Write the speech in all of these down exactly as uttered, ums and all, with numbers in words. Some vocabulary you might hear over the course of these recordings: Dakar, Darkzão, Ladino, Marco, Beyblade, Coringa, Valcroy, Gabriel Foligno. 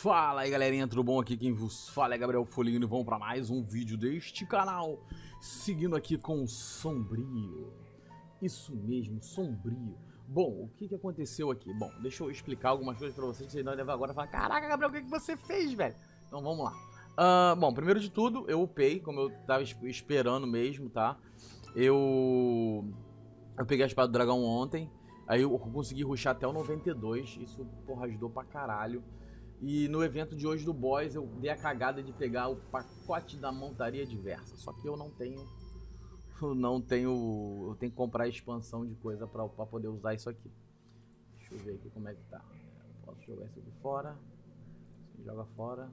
Fala aí galerinha, tudo bom? Aqui quem vos fala é Gabriel Foligno e vamos para mais um vídeo deste canal. Seguindo aqui com o sombrio. Isso mesmo, sombrio. Bom, o que, que aconteceu aqui? Bom, deixa eu explicar algumas coisas para vocês, vocês não devem agora falar: caraca Gabriel, o que, que você fez, velho? Então vamos lá. Uh, bom, primeiro de tudo, eu upei, como eu tava esperando mesmo, tá? Eu, eu peguei a espada do dragão ontem. Aí eu consegui rushar até o noventa e dois, isso, porra, ajudou pra caralho. E no evento de hoje do boss eu dei a cagada de pegar o pacote da montaria diversa. Só que eu não tenho... Eu não tenho... Eu tenho que comprar expansão de coisa pra, pra poder usar isso aqui. Deixa eu ver aqui como é que tá. Eu posso jogar isso aqui fora. Isso joga fora.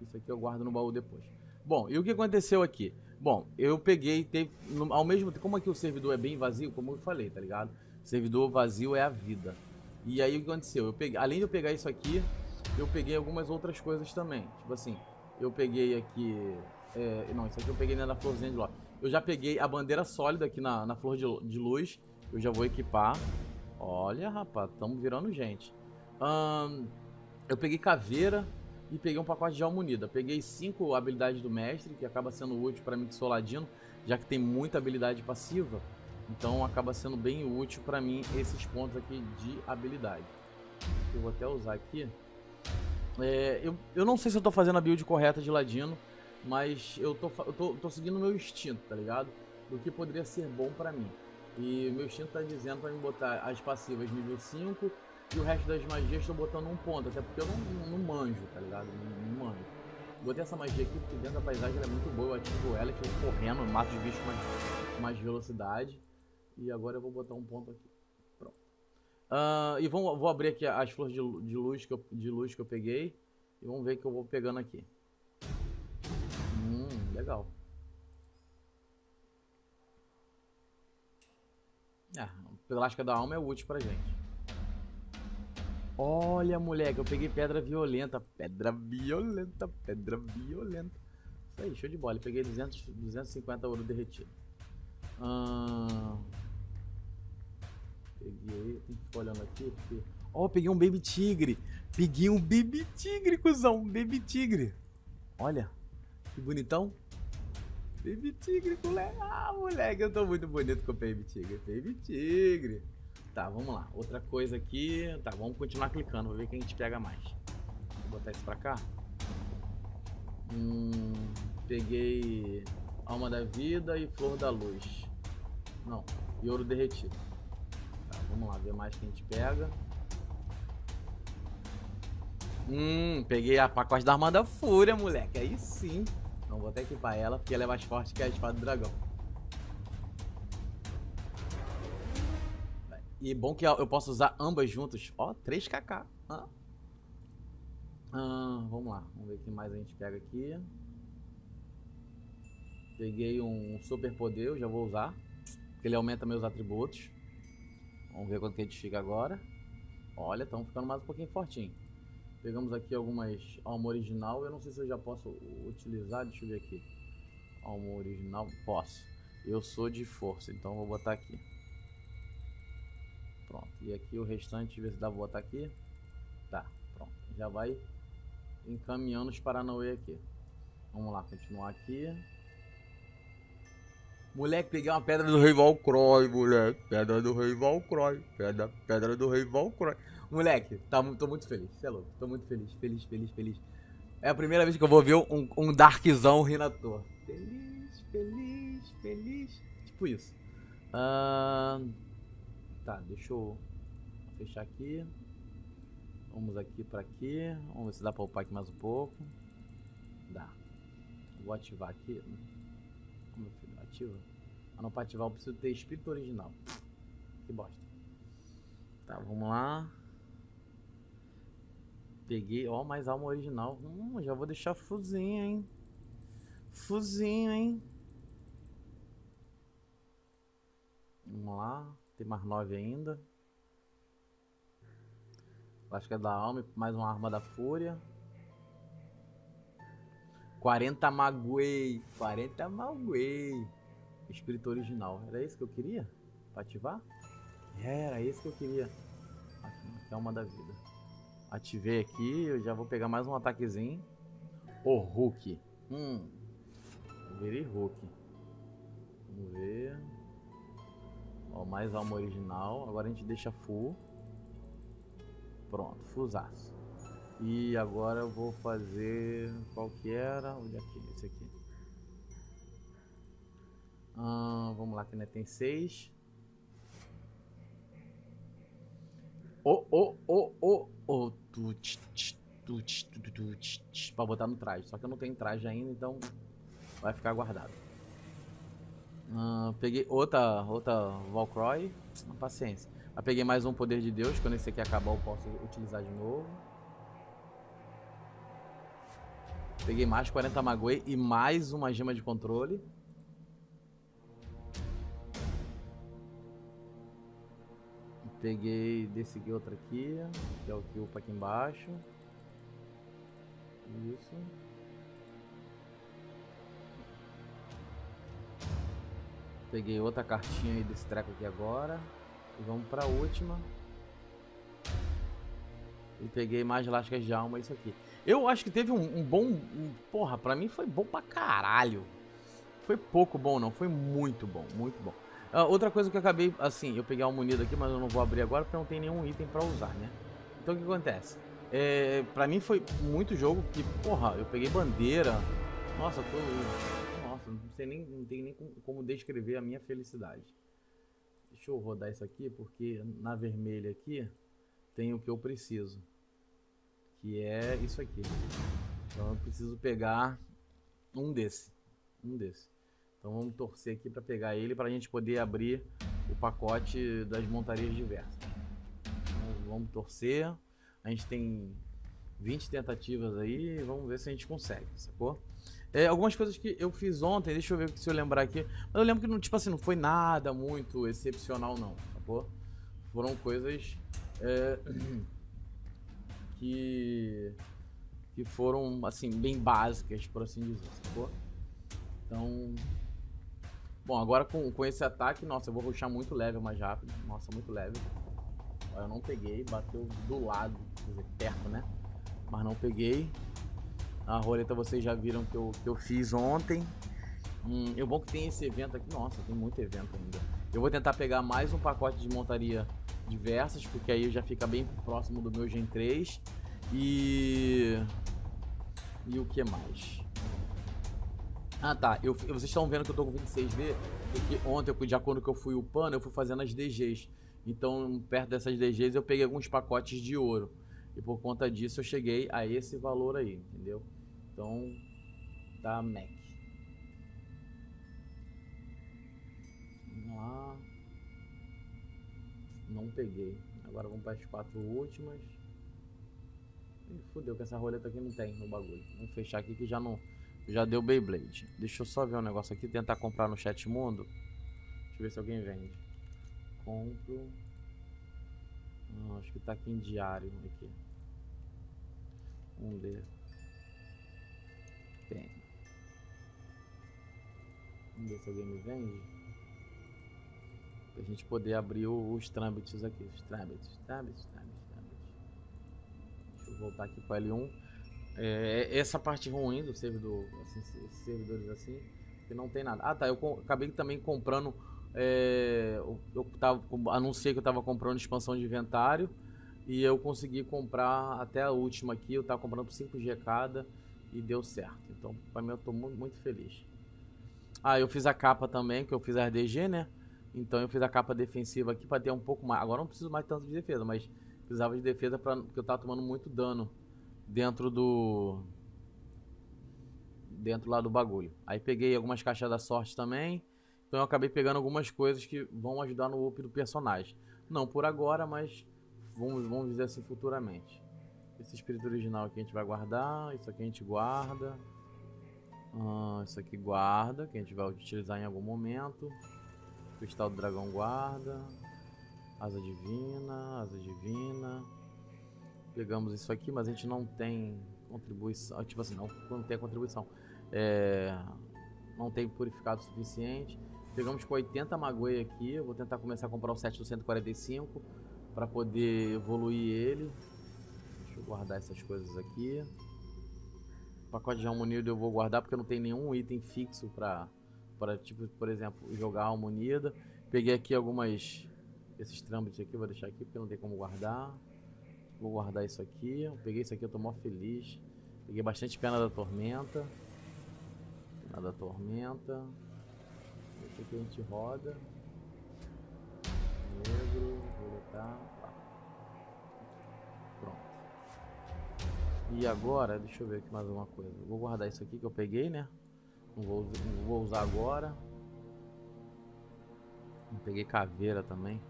Isso aqui eu guardo no baú depois. Bom, e o que aconteceu aqui? Bom, eu peguei... Teve, no, ao mesmo tempo, como aqui o servidor é bem vazio, como eu falei, tá ligado? Servidor vazio é a vida. E aí o que aconteceu? Eu peguei, além de eu pegar isso aqui, eu peguei algumas outras coisas também. Tipo assim, eu peguei aqui... É, não, isso aqui eu peguei, né, na florzinha de lótus. Eu já peguei a bandeira sólida aqui na, na flor de, de luz. Eu já vou equipar. Olha, rapaz, estamos virando gente. Hum, eu peguei caveira e peguei um pacote de alma unida. Peguei cinco habilidades do mestre, que acaba sendo útil para mim que sou ladino, já que tem muita habilidade passiva. Então acaba sendo bem útil para mim esses pontos aqui de habilidade. Eu vou até usar aqui. É, eu, eu não sei se eu tô fazendo a build correta de ladino, mas eu tô, eu tô, tô seguindo o meu instinto, tá ligado? Do que poderia ser bom pra mim. E meu instinto tá dizendo pra mim botar as passivas nível cinco e o resto das magias tô botando um ponto, até porque eu não, não, não manjo, tá ligado? Não, não manjo. Botei essa magia aqui porque dentro da paisagem ela é muito boa, eu ativo ela e fico correndo, eu mato os bichos com mais, mais velocidade. E agora eu vou botar um ponto aqui. Pronto. Uh, e vamos, vou abrir aqui as flores de, de, luz que eu, de luz que eu peguei. E vamos ver o que eu vou pegando aqui. Hum, legal. Ah, a pelasca da alma é útil pra gente. Olha, moleque, eu peguei pedra violenta. Pedra violenta, pedra violenta. Isso aí, show de bola. Eu peguei duzentos, duzentos e cinquenta ouro derretido. Hum... Peguei, tem que ficar olhando aqui. Ó, oh, peguei um baby tigre. Peguei um baby tigre, cuzão. Um baby tigre. Olha, que bonitão. Baby tigre, moleque. Ah, moleque, eu tô muito bonito com o baby tigre. Baby tigre. Tá, vamos lá. Outra coisa aqui. Tá, vamos continuar clicando. Vou ver quem a gente pega mais. Vou botar isso pra cá. Hum, peguei alma da vida e flor da luz. Não, e ouro derretido. Vamos lá, ver mais que a gente pega. Hum, peguei a pacote da arma da fúria, moleque. Aí sim. Então vou até equipar ela, porque ela é mais forte que a espada do dragão. E bom que eu posso usar ambas juntas. Ó, três k k. Ah. Ah, vamos lá, vamos ver o que mais a gente pega aqui. Peguei um super poder, eu já vou usar. Porque ele aumenta meus atributos. Vamos ver quanto que a gente fica agora. Olha, estamos ficando mais um pouquinho fortinho. Pegamos aqui algumas alma original. Eu não sei se eu já posso utilizar. Deixa eu ver aqui. Alma original, posso. Eu sou de força, então vou botar aqui. Pronto. E aqui o restante, ver se dá pra botar aqui. Tá, pronto. Já vai encaminhando os paranauê aqui. Vamos lá, continuar aqui. Moleque, peguei uma pedra do rei Valcroy, moleque. Pedra do rei Valcroy. Pedra, pedra do rei Valcroy. Moleque, tá, tô muito feliz. Você é louco. Tô muito feliz, feliz, feliz, feliz. É a primeira vez que eu vou ver um, um Darkzão rindo à toa. Feliz, feliz, feliz. Tipo isso. Ah, tá, deixa eu fechar aqui. Vamos aqui pra aqui. Vamos ver se dá pra upar aqui mais um pouco. Dá. Vou ativar aqui. Meu filho, ativa. Ah, não, pra ativar eu preciso ter espírito original. Que bosta. Tá, vamos lá. Peguei, ó, mais alma original. Hum, já vou deixar fuzinho, hein. Fuzinho, hein. Vamos lá. Tem mais nove ainda. Acho que é da alma. Mais uma arma da fúria. quarenta maguei, quarenta maguei. Espírito original, era isso que eu queria? Pra ativar? É, era isso que eu queria. Aqui, alma da vida. Ativei aqui, eu já vou pegar mais um ataquezinho. O Hulk. Hum. Eu virei Hulk. Vamos ver. Ó, mais alma original. Agora a gente deixa full. Pronto, fullzaço. E agora eu vou fazer... Qual que era? Olha aqui, esse aqui. Ah, vamos lá, que ainda tem seis. Oh, oh, oh, oh, oh. Tut, tut, tut, tut, tut, tut, pra botar no traje. Só que eu não tenho traje ainda, então vai ficar guardado. Ah, peguei outra, outra Valkyrie. Paciência. Ah, peguei mais um Poder de Deus. Quando esse aqui acabar, eu posso utilizar de novo. Peguei mais quarenta Magoei e mais uma gema de controle. Peguei desse outro aqui, que é o que upa aqui embaixo. Isso. Peguei outra cartinha aí desse treco aqui agora. E vamos pra última. E peguei mais lascas de alma, isso aqui. Eu acho que teve um, um bom... Um, porra, pra mim foi bom pra caralho. Foi pouco bom não, foi muito bom, muito bom. Uh, outra coisa que eu acabei, assim, eu peguei a munida aqui, mas eu não vou abrir agora porque não tem nenhum item pra usar, né? Então o que acontece? É, pra mim foi muito jogo que, porra, eu peguei bandeira. Nossa, tô... Nossa, não sei nem, não tem nem como descrever a minha felicidade. Deixa eu rodar isso aqui, porque na vermelha aqui tem o que eu preciso. Que é isso aqui. Então eu preciso pegar um desse. Um desse. Então vamos torcer aqui para pegar ele, para a gente poder abrir o pacote das montarias diversas. Então, vamos torcer. A gente tem vinte tentativas aí, vamos ver se a gente consegue, sacou? É, algumas coisas que eu fiz ontem, deixa eu ver se eu lembrar aqui. Mas eu lembro que não, tipo assim, não foi nada muito excepcional não, sacou? Foram coisas é, que, que foram assim, bem básicas, por assim dizer, sacou? Então... Bom, agora com, com esse ataque, nossa, eu vou rushar muito level mais rápido. Nossa, muito level. Eu não peguei, bateu do lado, quer dizer, perto, né? Mas não peguei. A roleta vocês já viram que eu, que eu fiz ontem. Hum, é bom que tem esse evento aqui. Nossa, tem muito evento ainda. Eu vou tentar pegar mais um pacote de montaria diversas, porque aí já fica bem próximo do meu Gen três. E... E o que mais? Ah tá, eu, vocês estão vendo que eu tô com vinte e seis D, porque ontem, de acordo que eu fui upando, eu fui fazendo as D Gs. Então, perto dessas D Gs, eu peguei alguns pacotes de ouro. E por conta disso, eu cheguei a esse valor aí, entendeu? Então, tá Mac. Vamos lá. Não peguei. Agora vamos para as quatro últimas. Ih, fudeu, que essa roleta aqui não tem no bagulho. Vamos fechar aqui que já não... Já deu Beyblade. Deixa eu só ver um negócio aqui. Tentar comprar no chat mundo. Deixa eu ver se alguém vende. Compro. Ah, acho que tá aqui em diário. Aqui. Vamos ver. Tem. Vamos ver se alguém me vende. Pra gente poder abrir os trâmites aqui. Os trâmites, trâmites, trâmites, trâmites. Deixa eu voltar aqui para L um. É, essa parte ruim do servidor, assim, servidores assim, que não tem nada. Ah tá, eu acabei também comprando, é, eu tava, anunciei que eu tava comprando expansão de inventário. E eu consegui comprar até a última aqui, eu tava comprando por cinco G cada e deu certo. Então pra mim eu tô muito, muito feliz. Ah, eu fiz a capa também, que eu fiz a R D G, né? Então eu fiz a capa defensiva aqui pra ter um pouco mais. Agora não preciso mais tanto de defesa, mas precisava de defesa pra, porque eu tava tomando muito dano dentro do... Dentro lá do bagulho. Aí peguei algumas caixas da sorte também. Então eu acabei pegando algumas coisas que vão ajudar no up do personagem. Não por agora, mas vamos, vamos dizer assim futuramente. Esse espírito original aqui a gente vai guardar. Isso aqui a gente guarda. Ah, isso aqui guarda, que a gente vai utilizar em algum momento. Cristal do dragão guarda. Asa divina, asa divina. Pegamos isso aqui, mas a gente não tem contribuição, tipo assim, não, não tem contribuição, é, não tem purificado suficiente. Pegamos com oitenta Magoei aqui, eu vou tentar começar a comprar o set do cento e quarenta e cinco para poder evoluir ele. Deixa eu guardar essas coisas aqui. O pacote de almonida eu vou guardar porque eu não tenho nenhum item fixo pra, pra tipo, por exemplo, jogar almonida. Peguei aqui algumas... Esses trâmites aqui eu vou deixar aqui porque não tem como guardar. Vou guardar isso aqui. Eu peguei isso aqui, eu tô mó feliz. Peguei bastante pena da tormenta. Pena da tormenta. Esse aqui a gente roda. Negro, vou botar. Pronto. E agora, deixa eu ver aqui mais uma coisa. Eu vou guardar isso aqui que eu peguei, né? Não vou, não vou usar agora. Não peguei caveira também.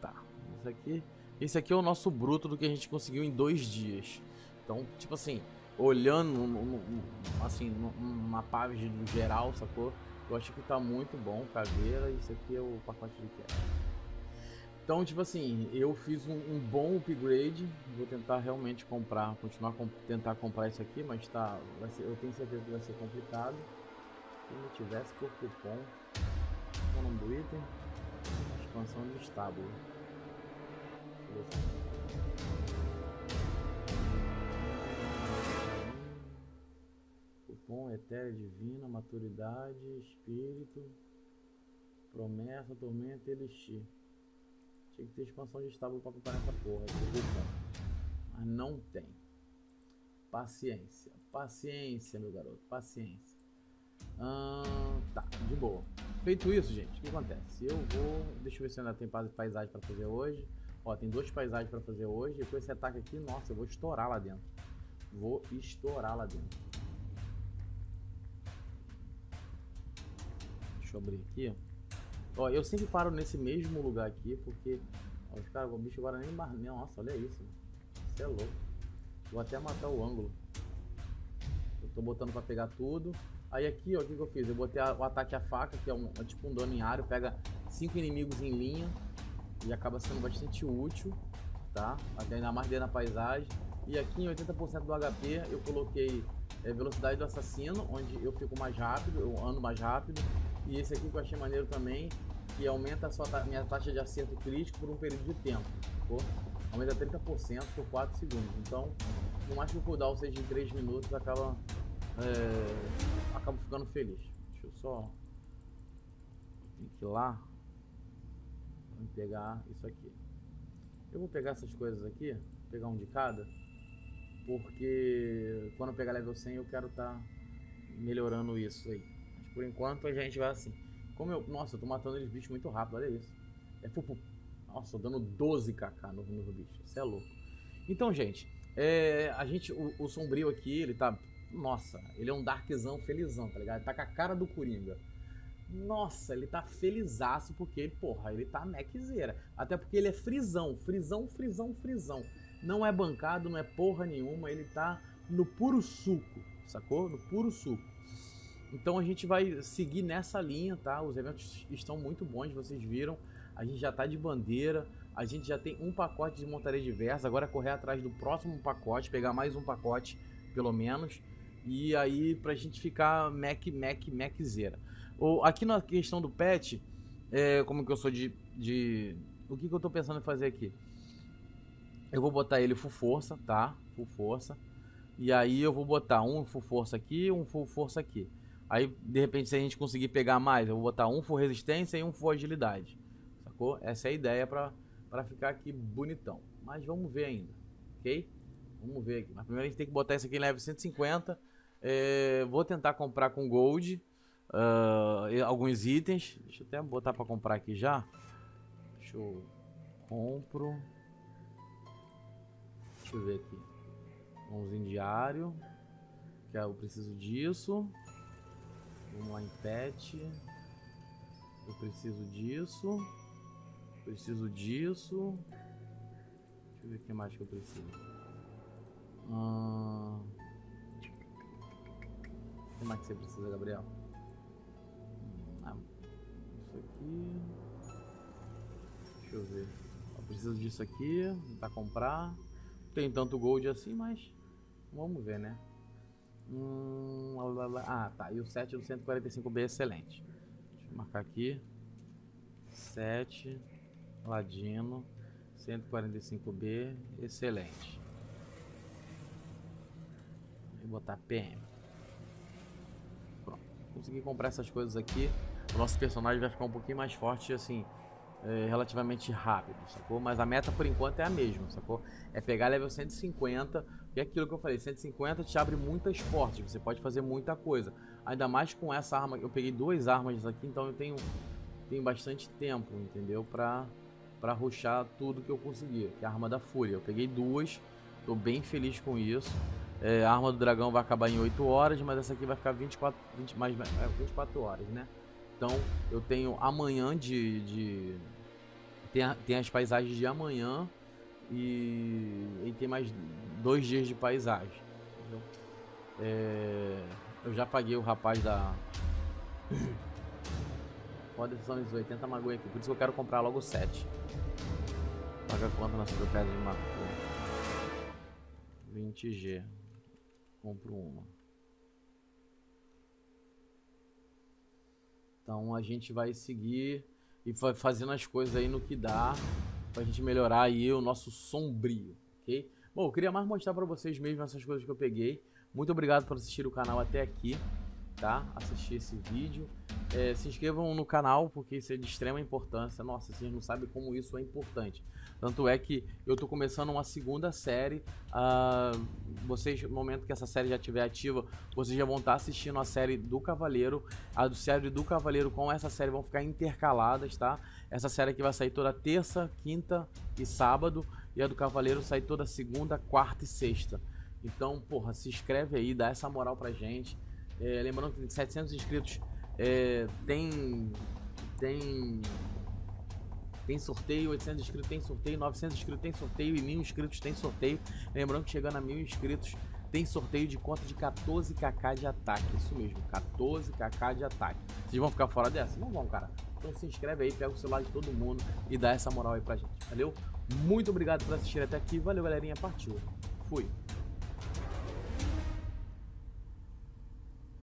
Tá, isso aqui. Esse aqui é o nosso bruto do que a gente conseguiu em dois dias. Então, tipo assim, olhando no, no, assim, numa página no geral, sacou? Eu acho que tá muito bom, caveira. Isso aqui é o pacote de queda. Então, tipo assim, eu fiz um, um bom upgrade. Vou tentar realmente comprar, continuar com, tentar comprar isso aqui, mas tá, vai ser, eu tenho certeza que vai ser complicado. Se não tivesse por cupom, qual é o nome do item? Expansão de estábulo. Cupom, etérea divina, maturidade, espírito, promessa, tormenta e elixir. Tinha que ter expansão de estábulo pra comprar essa porra, mas não tem. Paciência, paciência, meu garoto, paciência. Hum, tá, de boa. Feito isso, gente, o que acontece? Eu vou... Deixa eu ver se ainda tem paisagem pra fazer hoje. Ó, tem duas paisagens pra fazer hoje. E com esse ataque aqui, nossa, eu vou estourar lá dentro. Vou estourar lá dentro. Deixa eu abrir aqui. Ó, eu sempre paro nesse mesmo lugar aqui, porque... Ó, os caras, o bicho agora nem... Mar... Nossa, olha isso. Isso é louco. Vou até matar o ângulo. Eu tô botando pra pegar tudo. Aí aqui, ó, o que que eu fiz? Eu botei a, o ataque à faca, que é, um, é tipo um doninhário. Pega cinco inimigos em linha. E acaba sendo bastante útil, tá? Ainda mais dentro da paisagem. E aqui em oitenta por cento do H P eu coloquei é, velocidade do assassino, onde eu fico mais rápido, eu ando mais rápido. E esse aqui que eu achei maneiro também, que aumenta a sua ta minha taxa de acerto crítico por um período de tempo. Ficou? Aumenta trinta por cento por quatro segundos. Então, por mais que o cooldown seja em três minutos, acaba, é, acaba ficando feliz. Deixa eu só... Tem que ir lá. Vou pegar isso aqui. Eu vou pegar essas coisas aqui, vou pegar um de cada, porque quando eu pegar level cem eu quero tá melhorando isso aí. Mas por enquanto a gente vai assim. Como eu, nossa, eu tô matando eles bichos muito rápido, olha isso. É fupu. Nossa, tô dando doze k k no, no bicho, isso é louco. Então, gente, é, a gente, o, o sombrio aqui, ele tá, nossa, ele é um darkzão felizão, tá ligado? Ele tá com a cara do Coringa. Nossa, ele tá felizaço porque, porra, ele tá mechzeira. Até porque ele é frisão, frisão, frisão, frisão. Não é bancado, não é porra nenhuma, ele tá no puro suco, sacou? No puro suco. Então a gente vai seguir nessa linha, tá? Os eventos estão muito bons, vocês viram. A gente já tá de bandeira, a gente já tem um pacote de montaria diversa. Agora é correr atrás do próximo pacote, pegar mais um pacote, pelo menos. E aí pra gente ficar mech, mech, mechzeira. Aqui na questão do pet, é, como que eu sou de, de... O que que eu tô pensando em fazer aqui? Eu vou botar ele full força, tá? Full força. E aí eu vou botar um full força aqui, um full força aqui. Aí, de repente, se a gente conseguir pegar mais, eu vou botar um full resistência e um full agilidade. Sacou? Essa é a ideia pra, pra ficar aqui bonitão. Mas vamos ver ainda, ok? Vamos ver aqui. Mas primeiro a gente tem que botar isso aqui em level cento e cinquenta. É, vou tentar comprar com gold. Uh, alguns itens. Deixa eu até botar pra comprar aqui já. Deixa eu... Compro. Deixa eu ver aqui. Mãozinho diário. Que eu preciso disso. Vamos lá em pet. Eu preciso disso. Preciso disso. Deixa eu ver o que mais que eu preciso. Uh... O que mais que você precisa, Gabriel? Isso aqui. Deixa eu ver. Eu preciso disso aqui. Tentar comprar. Não tem tanto gold assim, mas vamos ver, né? Hum, lá, lá. Ah, tá. E o sete do cento e quarenta e cinco B é excelente. Deixa eu marcar aqui. sete. Ladino. cento e quarenta e cinco B, excelente. Vou botar P M. Pronto, consegui comprar essas coisas aqui. O nosso personagem vai ficar um pouquinho mais forte, assim, é, relativamente rápido, sacou? Mas a meta por enquanto é a mesma, sacou? É pegar level cento e cinquenta, e aquilo que eu falei, cento e cinquenta te abre muitas portas, você pode fazer muita coisa. Ainda mais com essa arma, eu peguei duas armas aqui, então eu tenho, tenho bastante tempo, entendeu? Pra, pra rushar tudo que eu conseguir, que é a arma da fúria. Eu peguei duas, tô bem feliz com isso. É, a arma do dragão vai acabar em oito horas, mas essa aqui vai ficar vinte e quatro, vinte, mais, é, vinte e quatro horas, né? Então eu tenho amanhã de... de tem, a, tem as paisagens de amanhã e, e tem mais dois dias de paisagem. É, eu já paguei o rapaz da... Pode ser uns oitenta magoe aqui, por isso que eu quero comprar logo sete. Paga quanto na super pedra de mago? vinte G. Compro uma. Então a gente vai seguir e fazendo as coisas aí no que dá pra gente melhorar aí o nosso sombrio, ok? Bom, eu queria mais mostrar pra vocês mesmo essas coisas que eu peguei. Muito obrigado por assistir o canal até aqui, tá? Assistir esse vídeo. É, se inscrevam no canal porque isso é de extrema importância. Nossa, vocês não sabem como isso é importante. Tanto é que eu tô começando uma segunda série. Uh, vocês, no momento que essa série já estiver ativa, vocês já vão estar assistindo a série do Cavaleiro. A do série do Cavaleiro com essa série vão ficar intercaladas, tá? Essa série aqui vai sair toda terça, quinta e sábado. E a do Cavaleiro sai toda segunda, quarta e sexta. Então, porra, se inscreve aí, dá essa moral pra gente. É, lembrando que setecentos inscritos... É, tem, tem, tem sorteio, oitocentos inscritos tem sorteio, novecentos inscritos tem sorteio e mil inscritos tem sorteio. Lembrando que chegando a mil inscritos tem sorteio de conta de quatorze K K de ataque, isso mesmo, quatorze K K de ataque. Vocês vão ficar fora dessa? Não vão, cara. Então se inscreve aí, pega o celular de todo mundo e dá essa moral aí pra gente, valeu? Muito obrigado por assistir até aqui, valeu galerinha, partiu, fui!